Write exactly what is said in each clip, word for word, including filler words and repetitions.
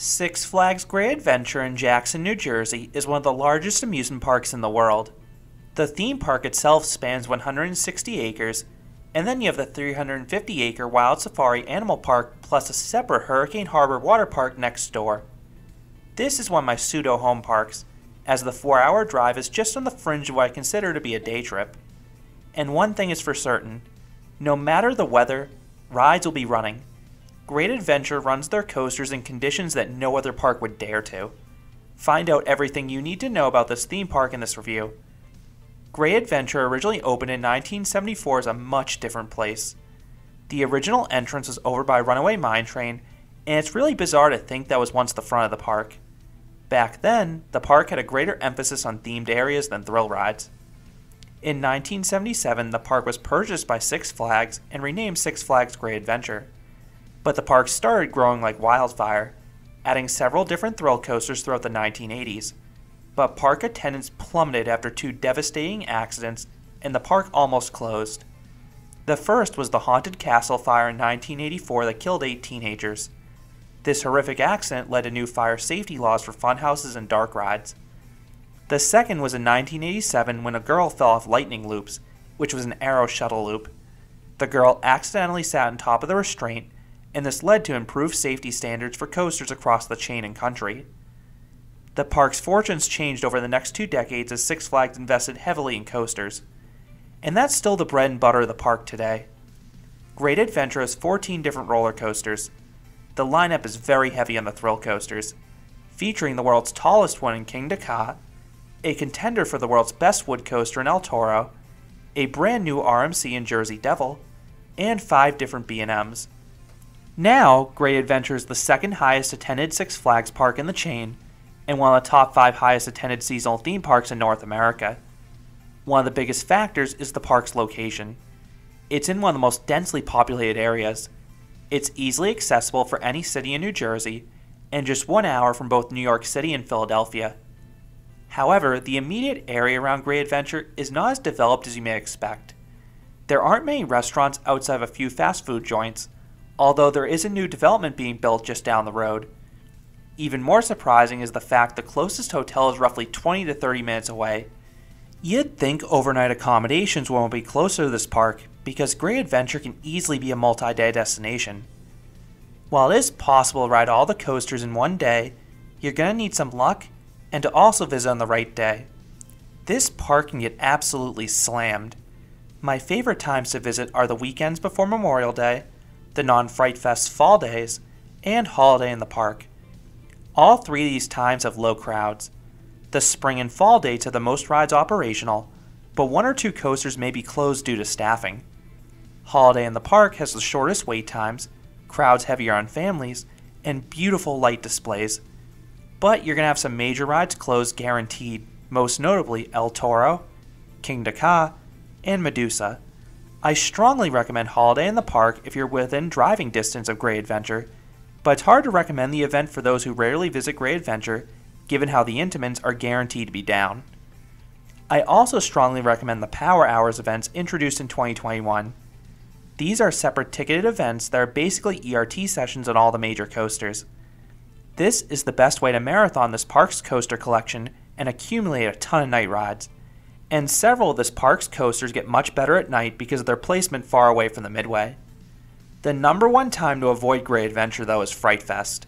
Six Flags Great Adventure in Jackson, New Jersey is one of the largest amusement parks in the world. The theme park itself spans one hundred sixty acres, and then you have the three hundred fifty acre Wild Safari Animal Park plus a separate Hurricane Harbor water park next door. This is one of my pseudo-home parks, as the four hour drive is just on the fringe of what I consider to be a day trip. And one thing is for certain, no matter the weather, rides will be running. Great Adventure runs their coasters in conditions that no other park would dare to. Find out everything you need to know about this theme park in this review. Great Adventure originally opened in nineteen seventy-four as a much different place. The original entrance was over by Runaway Mine Train, and it's really bizarre to think that was once the front of the park. Back then, the park had a greater emphasis on themed areas than thrill rides. In nineteen seventy-seven, the park was purchased by Six Flags and renamed Six Flags Great Adventure. But the park started growing like wildfire, adding several different thrill coasters throughout the nineteen eighties. But park attendance plummeted after two devastating accidents, and the park almost closed. The first was the Haunted Castle fire in nineteen eighty-four that killed eight teenagers. This horrific accident led to new fire safety laws for fun houses and dark rides. The second was in nineteen eighty-seven when a girl fell off Lightning Loops, which was an aero shuttle loop. The girl accidentally sat on top of the restraint, and this led to improved safety standards for coasters across the chain and country. The park's fortunes changed over the next two decades as Six Flags invested heavily in coasters. And that's still the bread and butter of the park today. Great Adventure has fourteen different roller coasters. The lineup is very heavy on the thrill coasters, featuring the world's tallest one in Kingda Ka, a contender for the world's best wood coaster in El Toro, a brand new R M C in Jersey Devil, and five different B and Ms. Now, Great Adventure is the second highest attended Six Flags park in the chain, and one of the top five highest attended seasonal theme parks in North America. One of the biggest factors is the park's location. It's in one of the most densely populated areas. It's easily accessible for any city in New Jersey, and just one hour from both New York City and Philadelphia. However, the immediate area around Great Adventure is not as developed as you may expect. There aren't many restaurants outside of a few fast food joints, although there is a new development being built just down the road. Even more surprising is the fact the closest hotel is roughly twenty to thirty minutes away. You'd think overnight accommodations won't be closer to this park, because Great Adventure can easily be a multi-day destination. While it is possible to ride all the coasters in one day, you're going to need some luck and to also visit on the right day. This park can get absolutely slammed. My favorite times to visit are the weekends before Memorial Day, the non-Fright Fest fall days, and Holiday in the Park. All three of these times have low crowds. The spring and fall dates are the most rides operational, but one or two coasters may be closed due to staffing. Holiday in the Park has the shortest wait times, crowds heavier on families, and beautiful light displays. But you're going to have some major rides closed guaranteed, most notably El Toro, Kingda Ka, and Medusa. I strongly recommend Holiday in the Park if you're within driving distance of Great Adventure, but it's hard to recommend the event for those who rarely visit Great Adventure, given how the Intamins are guaranteed to be down. I also strongly recommend the Power Hours events introduced in twenty twenty-one. These are separate ticketed events that are basically E R T sessions on all the major coasters. This is the best way to marathon this park's coaster collection and accumulate a ton of night rides. And several of this park's coasters get much better at night because of their placement far away from the midway. The number one time to avoid Great Adventure though is Fright Fest.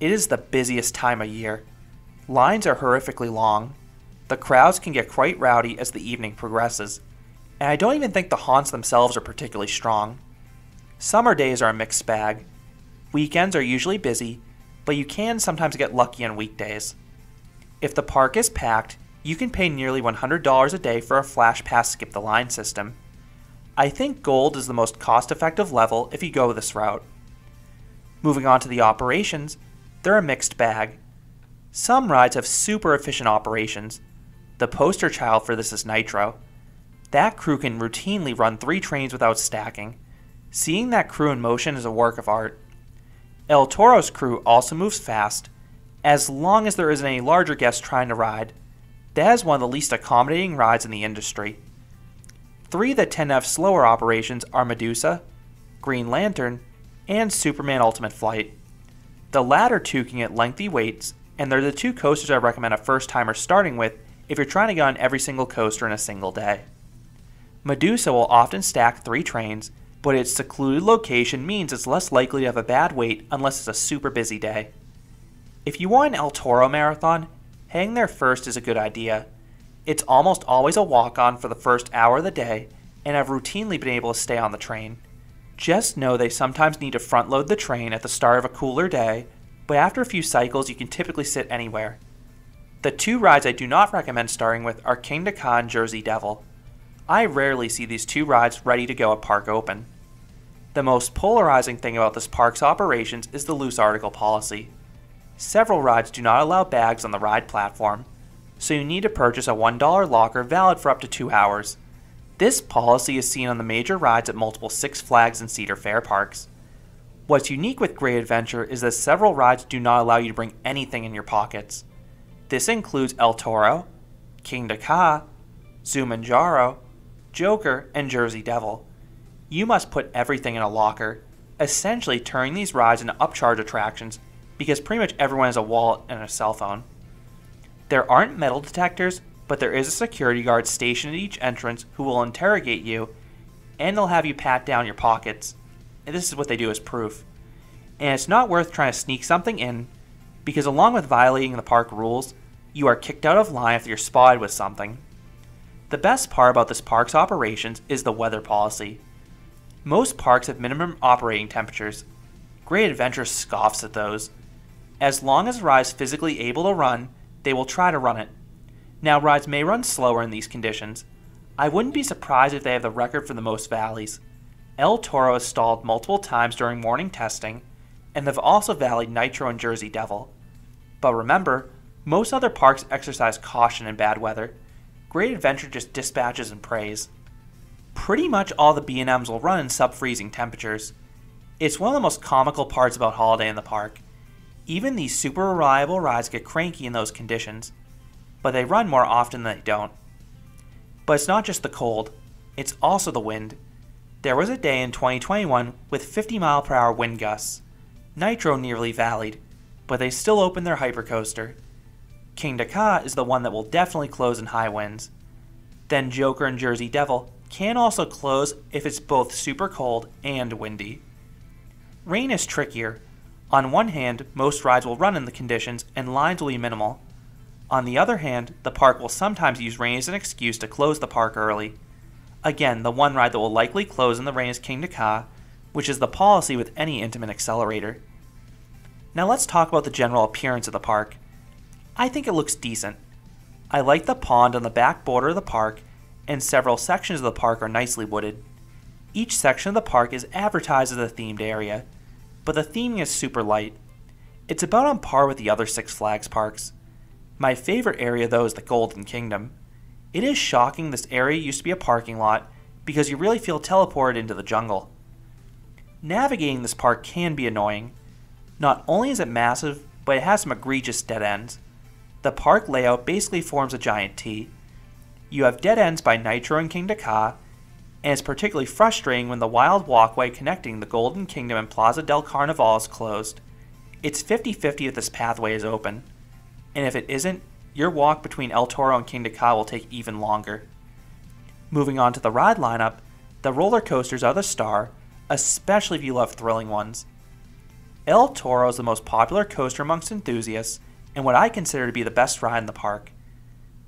It is the busiest time of year. Lines are horrifically long. The crowds can get quite rowdy as the evening progresses, and I don't even think the haunts themselves are particularly strong. Summer days are a mixed bag. Weekends are usually busy, but you can sometimes get lucky on weekdays. If the park is packed, you can pay nearly one hundred dollars a day for a flash pass skip the line system. I think gold is the most cost-effective level if you go this route. Moving on to the operations, they're a mixed bag. Some rides have super efficient operations. The poster child for this is Nitro. That crew can routinely run three trains without stacking. Seeing that crew in motion is a work of art. El Toro's crew also moves fast, as long as there isn't any larger guest trying to ride. That is one of the least accommodating rides in the industry. Three that tend to have slower operations are Medusa, Green Lantern, and Superman Ultimate Flight. The latter two can get lengthy waits, and they're the two coasters I recommend a first-timer starting with if you're trying to get on every single coaster in a single day. Medusa will often stack three trains, but its secluded location means it's less likely to have a bad wait unless it's a super busy day. If you want an El Toro marathon, heading there first is a good idea. It's almost always a walk-on for the first hour of the day, and I've routinely been able to stay on the train. Just know they sometimes need to front-load the train at the start of a cooler day, but after a few cycles you can typically sit anywhere. The two rides I do not recommend starting with are Kingda Ka and Jersey Devil. I rarely see these two rides ready to go at park open. The most polarizing thing about this park's operations is the loose article policy. Several rides do not allow bags on the ride platform, so you need to purchase a one dollar locker valid for up to two hours. This policy is seen on the major rides at multiple Six Flags and Cedar Fair parks. What's unique with Great Adventure is that several rides do not allow you to bring anything in your pockets. This includes El Toro, Kingda Ka, Zumanjaro, Joker, and Jersey Devil. You must put everything in a locker, essentially turning these rides into upcharge attractions because pretty much everyone has a wallet and a cell phone. There aren't metal detectors, but there is a security guard stationed at each entrance who will interrogate you, and they'll have you pat down your pockets. And this is what they do as proof. And it's not worth trying to sneak something in, because along with violating the park rules, you are kicked out of line if you're spotted with something. The best part about this park's operations is the weather policy. Most parks have minimum operating temperatures. Great Adventure scoffs at those. As long as a ride is physically able to run, they will try to run it. Now, rides may run slower in these conditions. I wouldn't be surprised if they have the record for the most valleys. El Toro has stalled multiple times during morning testing, and they've also valleyed Nitro and Jersey Devil. But remember, most other parks exercise caution in bad weather. Great Adventure just dispatches and prays. Pretty much all the B and Ms will run in sub-freezing temperatures. It's one of the most comical parts about Holiday in the Park. Even these super reliable rides get cranky in those conditions, but they run more often than they don't. But it's not just the cold, it's also the wind. There was a day in twenty twenty-one with fifty mile per hour wind gusts. Nitro nearly valleyed, but they still opened their hypercoaster. Kingda Ka is the one that will definitely close in high winds. Then Joker and Jersey Devil can also close if it's both super cold and windy. Rain is trickier. On one hand, most rides will run in the conditions and lines will be minimal. On the other hand, the park will sometimes use rain as an excuse to close the park early. Again, the one ride that will likely close in the rain is Kingda Ka, which is the policy with any Intamin accelerator. Now let's talk about the general appearance of the park. I think it looks decent. I like the pond on the back border of the park, and several sections of the park are nicely wooded. Each section of the park is advertised as a themed area, but the theming is super light. It's about on par with the other Six Flags parks. My favorite area though is the Golden Kingdom. It is shocking this area used to be a parking lot because you really feel teleported into the jungle. Navigating this park can be annoying. Not only is it massive, but it has some egregious dead ends. The park layout basically forms a giant T. You have dead ends by Nitro and Kingda Ka, and it's particularly frustrating when the wild walkway connecting the Golden Kingdom and Plaza del Carnaval is closed. It's fifty fifty if this pathway is open, and if it isn't, your walk between El Toro and Kingda Ka will take even longer. Moving on to the ride lineup, the roller coasters are the star, especially if you love thrilling ones. El Toro is the most popular coaster amongst enthusiasts, and what I consider to be the best ride in the park.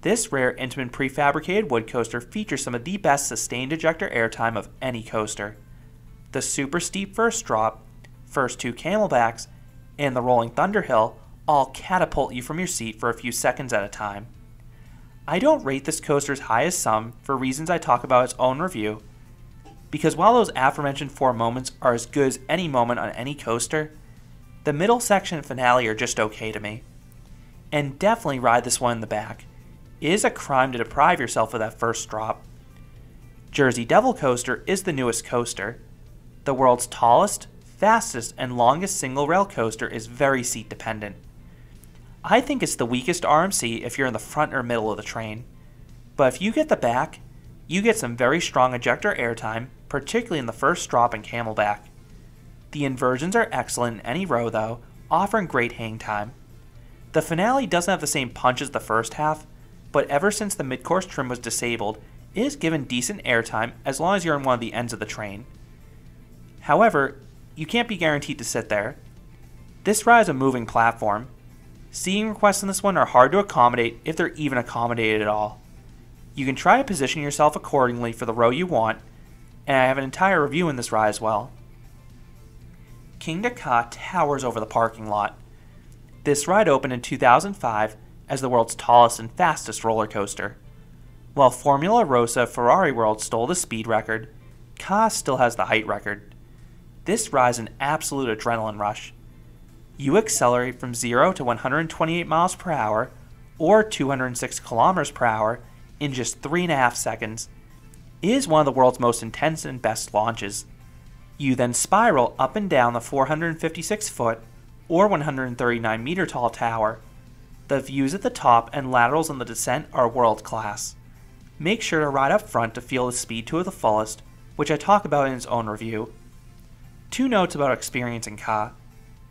This rare Intamin prefabricated wood coaster features some of the best sustained ejector airtime of any coaster. The super steep first drop, first two camelbacks, and the rolling thunderhill all catapult you from your seat for a few seconds at a time. I don't rate this coaster as high as some for reasons I talk about in its own review, because while those aforementioned four moments are as good as any moment on any coaster, the middle section and finale are just okay to me. And definitely ride this one in the back. It is a crime to deprive yourself of that first drop. Jersey Devil Coaster is the newest coaster. The world's tallest, fastest, and longest single rail coaster is very seat dependent. I think it's the weakest R M C if you're in the front or middle of the train. But if you get the back, you get some very strong ejector airtime, particularly in the first drop and camelback. The inversions are excellent in any row though, offering great hang time. The finale doesn't have the same punch as the first half, but ever since the mid-course trim was disabled, it is given decent airtime as long as you're in one of the ends of the train. However, you can't be guaranteed to sit there. This ride is a moving platform. Seating requests in this one are hard to accommodate if they're even accommodated at all. You can try to position yourself accordingly for the row you want, and I have an entire review in this ride as well. Kingda Ka towers over the parking lot. This ride opened in two thousand five as the world's tallest and fastest roller coaster. While Formula Rossa Ferrari World stole the speed record, Ka still has the height record. This ride is an absolute adrenaline rush. You accelerate from zero to one hundred twenty-eight miles per hour or two hundred six kilometers per hour in just three and a half seconds. It is one of the world's most intense and best launches. You then spiral up and down the four hundred fifty-six foot or one hundred thirty-nine meter tall tower. The views at the top and laterals on the descent are world class. Make sure to ride up front to feel the speed to the fullest, which I talk about in its own review. Two notes about experiencing Ka.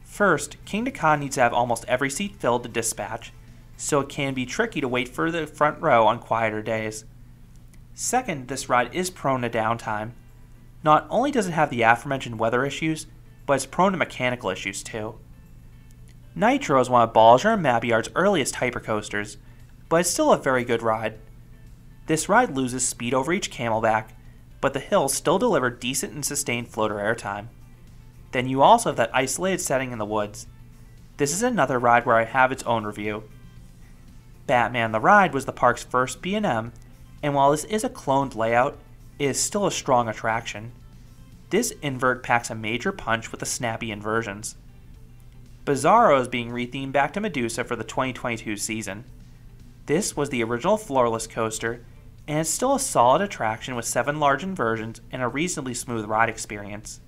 First, Kingda Ka needs to have almost every seat filled to dispatch, so it can be tricky to wait for the front row on quieter days. Second, this ride is prone to downtime. Not only does it have the aforementioned weather issues, but it's prone to mechanical issues too. Nitro is one of Bollinger and Mabillard's earliest hypercoasters, but it's still a very good ride. This ride loses speed over each camelback, but the hills still deliver decent and sustained floater airtime. Then you also have that isolated setting in the woods. This is another ride where I have its own review. Batman the Ride was the park's first B and M, and while this is a cloned layout, it is still a strong attraction. This invert packs a major punch with the snappy inversions. Bizarro is being rethemed back to Medusa for the twenty twenty-two season. This was the original floorless coaster, and it's still a solid attraction with seven large inversions and a reasonably smooth ride experience.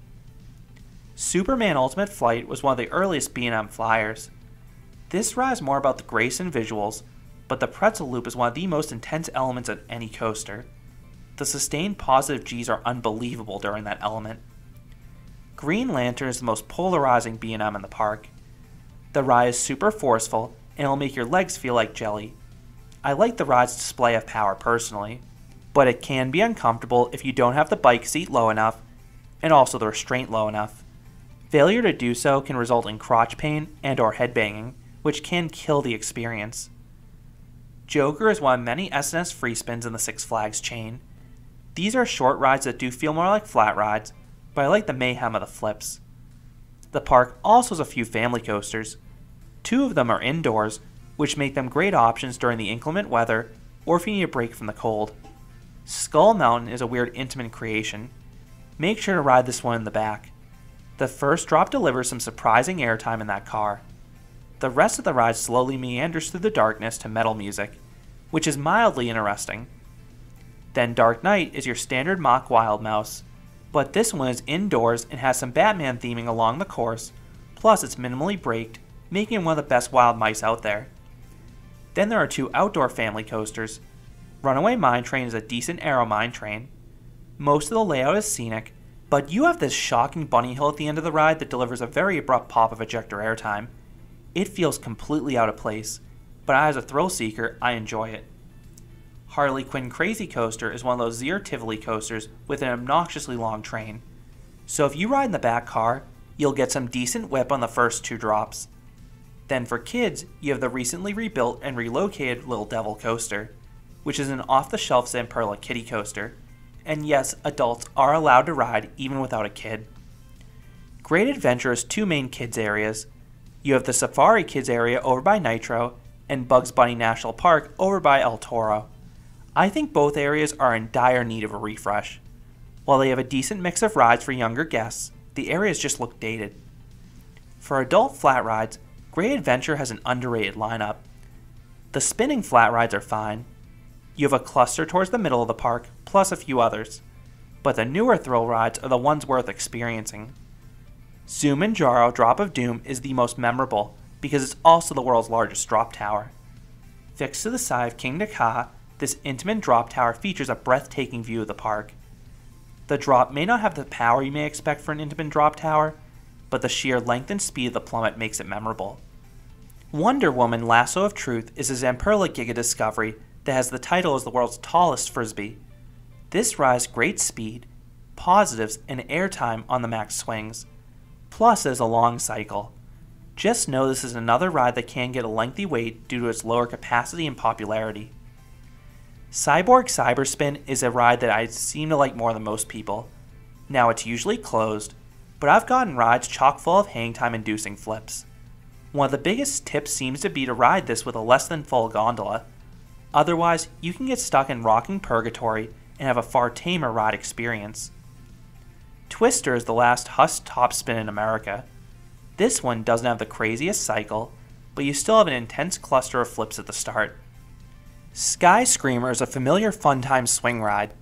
Superman Ultimate Flight was one of the earliest B and M flyers. This ride is more about the grace and visuals, but the pretzel loop is one of the most intense elements of any coaster. The sustained positive Gs are unbelievable during that element. Green Lantern is the most polarizing B and M in the park. The ride is super forceful and it'll make your legs feel like jelly. I like the ride's display of power personally, but it can be uncomfortable if you don't have the bike seat low enough and also the restraint low enough. Failure to do so can result in crotch pain and or headbanging, which can kill the experience. Joker is one of many S and S free spins in the Six Flags chain. These are short rides that do feel more like flat rides, but I like the mayhem of the flips. The park also has a few family coasters. Two of them are indoors, which make them great options during the inclement weather or if you need a break from the cold. Skull Mountain is a weird Intamin creation. Make sure to ride this one in the back. The first drop delivers some surprising airtime in that car. The rest of the ride slowly meanders through the darkness to metal music, which is mildly interesting. Then Dark Knight is your standard mock Wild Mouse, but this one is indoors and has some Batman theming along the course, plus it's minimally braked, making it one of the best wild mice out there. Then there are two outdoor family coasters. Runaway Mine Train is a decent aero mine train. Most of the layout is scenic, but you have this shocking bunny hill at the end of the ride that delivers a very abrupt pop of ejector airtime. It feels completely out of place, but as a thrill seeker, I enjoy it. Harley Quinn Crazy Coaster is one of those Zier-Tivoli coasters with an obnoxiously long train. So if you ride in the back car, you'll get some decent whip on the first two drops. Then for kids, you have the recently rebuilt and relocated Lil Devil Coaster, which is an off-the-shelf Zamperla kiddie coaster. And yes, adults are allowed to ride even without a kid. Great Adventure has two main kids areas. You have the Safari Kids area over by Nitro and Bugs Bunny National Park over by El Toro. I think both areas are in dire need of a refresh. While they have a decent mix of rides for younger guests, the areas just look dated. For adult flat rides, Great Adventure has an underrated lineup. The spinning flat rides are fine. You have a cluster towards the middle of the park, plus a few others. But the newer thrill rides are the ones worth experiencing. Zumanjaro Drop of Doom is the most memorable because it's also the world's largest drop tower. Fixed to the side of Kingda Ka, this Intamin drop tower features a breathtaking view of the park. The drop may not have the power you may expect for an Intamin drop tower, but the sheer length and speed of the plummet makes it memorable. Wonder Woman Lasso of Truth is a Zamperla Giga Discovery that has the title as the world's tallest frisbee. This rides great speed, positives, and airtime on the max swings, plus it is a long cycle. Just know this is another ride that can get a lengthy wait due to its lower capacity and popularity. Cyborg Cyberspin is a ride that I seem to like more than most people. Now it's usually closed, but I've gotten rides chock full of hang time inducing flips. One of the biggest tips seems to be to ride this with a less than full gondola. Otherwise, you can get stuck in rocking purgatory and have a far tamer ride experience. Twister is the last Husk topspin in America. This one doesn't have the craziest cycle, but you still have an intense cluster of flips at the start. Sky Screamer is a familiar fun time swing ride.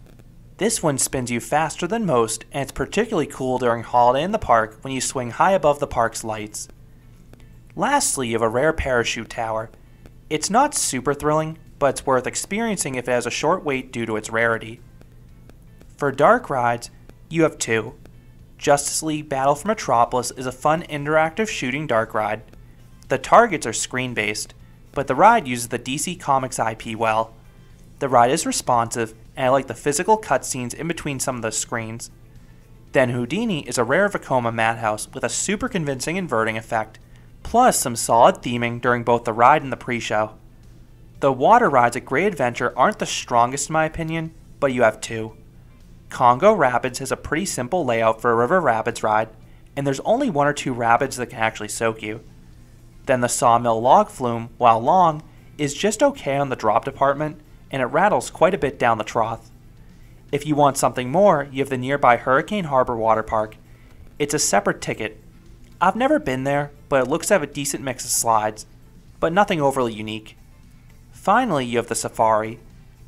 This one spins you faster than most, and it's particularly cool during Holiday in the Park when you swing high above the park's lights. Lastly, you have a rare parachute tower. It's not super thrilling, but it's worth experiencing if it has a short wait due to its rarity. For dark rides, you have two. Justice League Battle for Metropolis is a fun interactive shooting dark ride. The targets are screen-based, but the ride uses the D C Comics I P well. The ride is responsive, and I like the physical cutscenes in between some of the screens. Then Houdini is a rare Vekoma madhouse with a super convincing inverting effect, plus some solid theming during both the ride and the pre-show. The water rides at Great Adventure aren't the strongest in my opinion, but you have two. Congo Rapids has a pretty simple layout for a river rapids ride, and there's only one or two rapids that can actually soak you. Then the Sawmill Log Flume, while long, is just okay on the drop department, and it rattles quite a bit down the trough. If you want something more, you have the nearby Hurricane Harbor Water Park. It's a separate ticket. I've never been there, but it looks to have a decent mix of slides, but nothing overly unique. Finally, you have the Safari.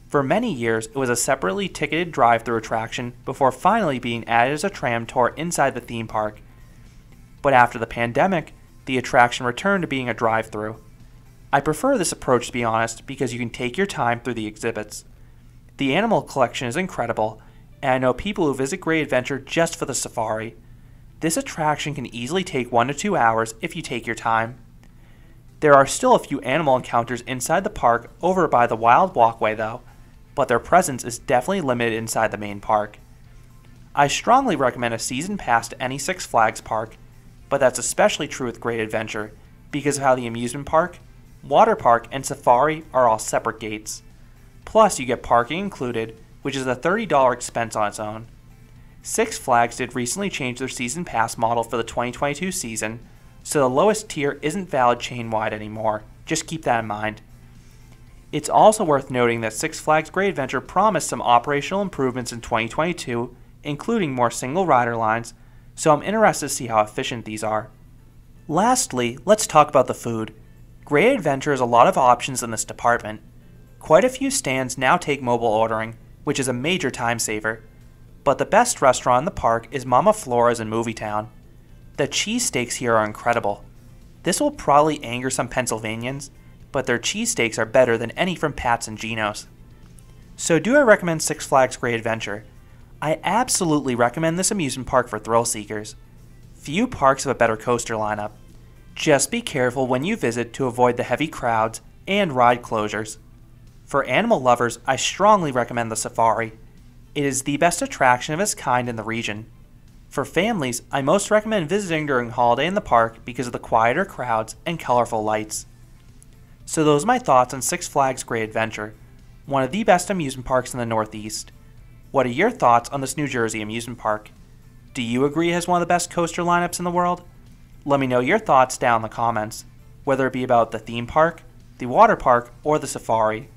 For many years, it was a separately ticketed drive-through attraction before finally being added as a tram tour inside the theme park. But after the pandemic, the attraction returned to being a drive-through. I prefer this approach, to be honest, because you can take your time through the exhibits. The animal collection is incredible, and I know people who visit Great Adventure just for the safari. This attraction can easily take one to two hours if you take your time. There are still a few animal encounters inside the park over by the Wild Walkway though, but their presence is definitely limited inside the main park. I strongly recommend a season pass to any Six Flags park, but that's especially true with Great Adventure because of how the amusement park, water park, and safari are all separate gates. Plus you get parking included, which is a thirty dollar expense on its own. Six Flags did recently change their season pass model for the twenty twenty-two season, so the lowest tier isn't valid chain-wide anymore. Just keep that in mind. It's also worth noting that Six Flags Great Adventure promised some operational improvements in twenty twenty-two, including more single rider lines, so I'm interested to see how efficient these are. Lastly, let's talk about the food. Great Adventure has a lot of options in this department. Quite a few stands now take mobile ordering, which is a major time saver. But the best restaurant in the park is Mama Flora's in Movietown. The cheesesteaks here are incredible. This will probably anger some Pennsylvanians, but their cheesesteaks are better than any from Pat's and Gino's. So do I recommend Six Flags Great Adventure? I absolutely recommend this amusement park for thrill seekers. Few parks have a better coaster lineup. Just be careful when you visit to avoid the heavy crowds and ride closures. For animal lovers, I strongly recommend the Safari. It is the best attraction of its kind in the region. For families, I most recommend visiting during Holiday in the Park because of the quieter crowds and colorful lights. So those are my thoughts on Six Flags Great Adventure, one of the best amusement parks in the Northeast. What are your thoughts on this New Jersey amusement park? Do you agree it has one of the best coaster lineups in the world? Let me know your thoughts down in the comments, whether it be about the theme park, the water park, or the safari.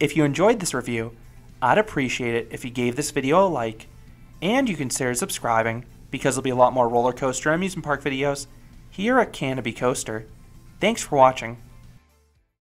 If you enjoyed this review, I'd appreciate it if you gave this video a like, and you consider subscribing because there'll be a lot more roller coaster and amusement park videos here at Canopy Coaster. Thanks for watching.